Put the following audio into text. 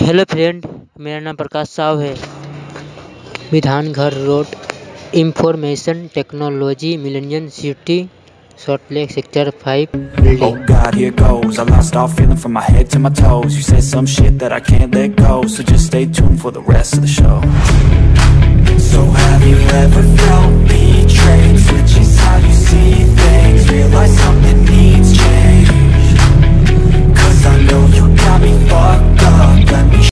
Hello friend, मेरा नाम प्रकाश शाह है। Bidhannagar road, information technology, millennium city, Salt Lake Sector v building. Oh God, here goes. I lost all feeling from my head to my toes. You said some shit that I can't let go, so just stay tuned for the rest of the show. So have you ever felt betrayed? Which is how you